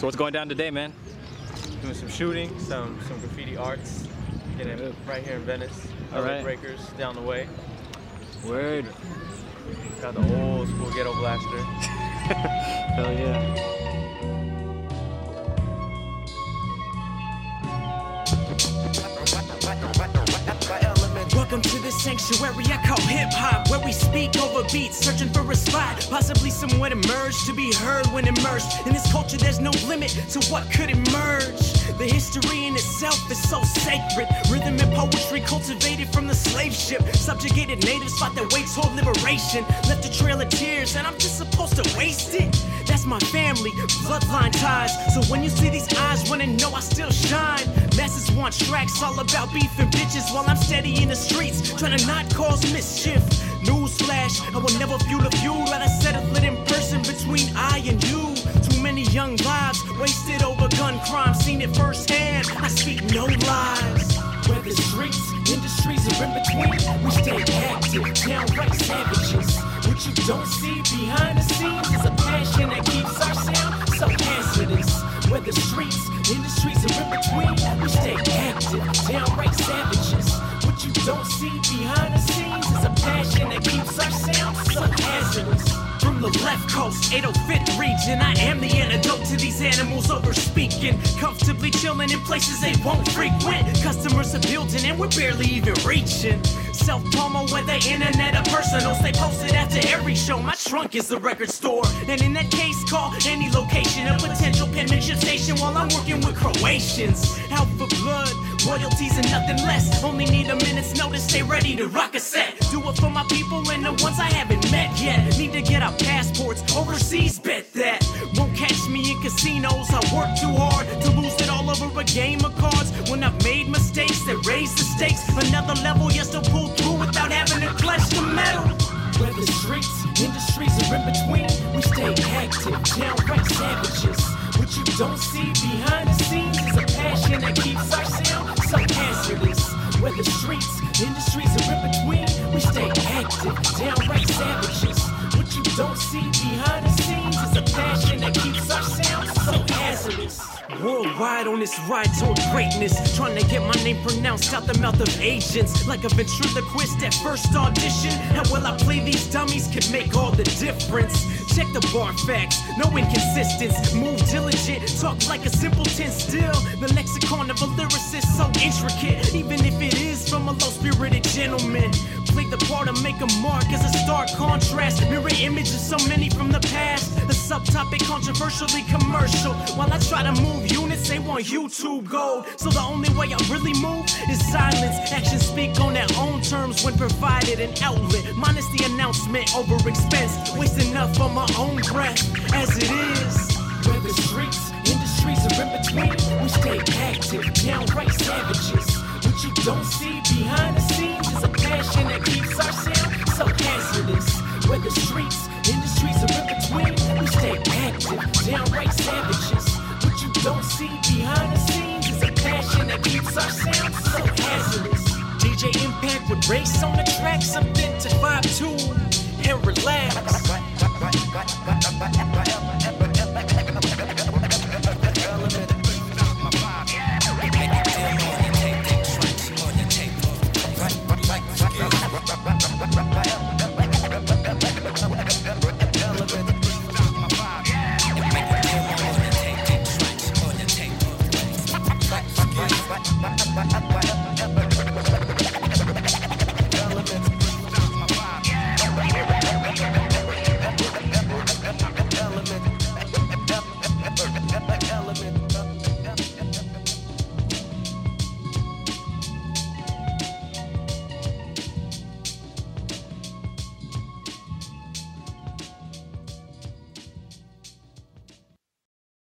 So what's going down today, man? Doing some shooting, some graffiti arts. Getting right here in Venice. All right. Breakers down the way. Word. Got the old school ghetto blaster. Hell yeah. Welcome to the sanctuary I call hip-hop, where we speak over beats, searching for a spot, possibly somewhere to merge, to be heard when immersed. In this culture there's no limit to what could emerge. The history in itself is so sacred. Rhythm and poetry cultivated from the slave ship. Subjugated natives fought their way toward liberation. Left a trail of tears and I'm just supposed to waste it? That's my family, bloodline ties. So when you see these eyes, wanna know I still shine. Masses want tracks all about beef and bitches, while I'm steady in the streets, trying to not cause mischief. Newsflash, I will never fuel a feud. Rather settle it in person between I and you. Too many young lives wasted over gun crime. Seen it firsthand, I speak no lies. Whether streets, industries, or in between, we stay active, downright savages. What you don't see behind the scenes is a passion that keeps our sound so hazardous. Whether streets, industries, or in between, we stay active, downright savages. What you don't see behind the scenes is a passion that keeps our sound so hazardous. From the left coast, 805th region, I am the antidote to these animals over speaking. Comfortably chilling in places they won't frequent. Customers are building and we're barely even reaching. Self-promo, whether internet or personals, they post it after every show. My trunk is the record store, and in that case, call any location a potential penmanship station while I'm working with Croatians. Out for blood, royalties and nothing less. Only need a minute's notice, stay ready to rock a set. Do it for my people and the ones I haven't met yet. Need to get out passports overseas, bet that. Won't catch me in casinos, I work too hard to lose it all over a game of cards. When I've made mistakes that raise the stakes, another level, yes, to pull through without having to clutch the metal. Whether streets, industries, or in between, we stay active, downright savages. What you don't see behind the scenes is a passion that keeps our sound so hazardous. Whether streets, industries, or in between, we stay active, downright savages. What you don't see behind the scenes is a passion that keeps our sound so hazardous. Worldwide on this ride toward greatness, trying to get my name pronounced out the mouth of agents. Like a ventriloquist at first audition, how will I play these dummies could make all the difference. Check the bar facts, no inconsistence. Move diligent, talk like a simpleton still. The lexicon of a lyricist so intricate, even if it is from a low-spirited gentleman. Play the part and make a mark as a stark contrast. Mirror images so many from the past. The subtopic controversially commercial. While I try to move units, they want YouTube gold. So the only way I really move is silence. Actions speak on their own terms when provided an outlet. Minus the announcement over expense. Waste enough on my own breath as it is. Whether streets, industries, or in between, we stay active, downright savages. What you don't see behind the scenes is a passion that keeps our sound so hazardous. Whether streets, industries, or in between, we stay active, downright savages. What you don't see behind the scenes is a passion that keeps our sound so hazardous. DJ Impact would race on the track, something to vibe to and relax.